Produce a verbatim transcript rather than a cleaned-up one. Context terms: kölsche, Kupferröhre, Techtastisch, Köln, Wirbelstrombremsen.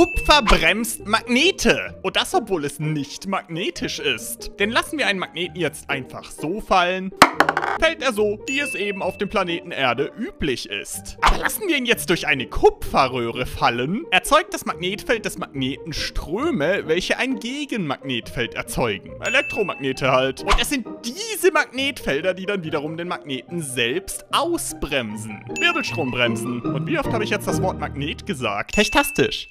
Kupfer bremst Magnete. Und das, obwohl es nicht magnetisch ist. Denn lassen wir einen Magneten jetzt einfach so fallen, fällt er so, wie es eben auf dem Planeten Erde üblich ist. Aber lassen wir ihn jetzt durch eine Kupferröhre fallen, erzeugt das Magnetfeld des Magneten Ströme, welche ein Gegenmagnetfeld erzeugen. Elektromagnete halt. Und es sind diese Magnetfelder, die dann wiederum den Magneten selbst ausbremsen. Wirbelstrombremsen. Und wie oft habe ich jetzt das Wort Magnet gesagt? Techtastisch.